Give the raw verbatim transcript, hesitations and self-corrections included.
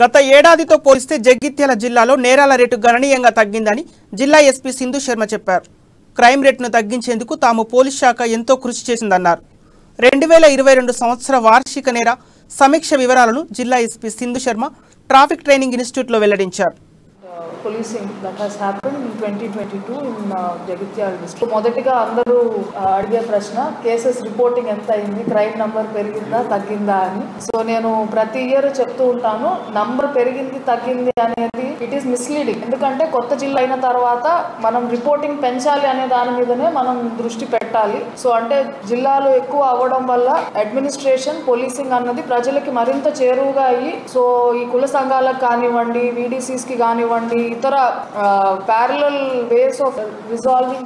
గత ఏడాదితో పోలిస్తే జగిత్యాల జిల్లాలో నేరాల రేటు గణనీయంగా తగ్గిందని జిల్లా ఎస్పీ సింధు శర్మ చెప్పారు. క్రైమ్ రేట్ను తగ్గించేందుకు తాము పోలీస్ శాఖ ఎంతో కృషి చేసిందన్నారు. రెండు వేల ఇరవై రెండు సంవత్సర వార్షిక నేర సమీక్ష వివరాలను జిల్లా SP Sindhu Sharma traffic training ఇన్స్టిట్యూట్లో వెల్లడించారు. Policing that has happen in twenty twenty two in Jagtial district. మొదటిగా అందరూ అడిగే ప్రశ్న కేసెస్ రిపోర్టింగ్ ఎంత అయింది, క్రైమ్ నంబర్ పెరిగిందా తగ్గిందా అని. సో నేను ప్రతి ఇయర్ చెప్తూ ఉంటాను నంబర్ పెరిగింది తగ్గింది అనేది ఇట్ ఈస్ మిస్లీడింగ్. ఎందుకంటే కొత్త జిల్లా అయిన తర్వాత మనం రిపోర్టింగ్ పెంచాలి అనే దాని మీదనే మనం దృష్టి పెట్టాలి. సో అంటే జిల్లాలో ఎక్కువ అవ్వడం వల్ల అడ్మినిస్ట్రేషన్ పోలీసింగ్ అన్నది ప్రజలకి మరింత చేరువుగా అయ్యి, సో ఈ కుల సంఘాలకు కానివ్వండి, వీడీసీస్కి కానివ్వండి, इतर पैरेलल वेस ऑफ रिजॉल्विंग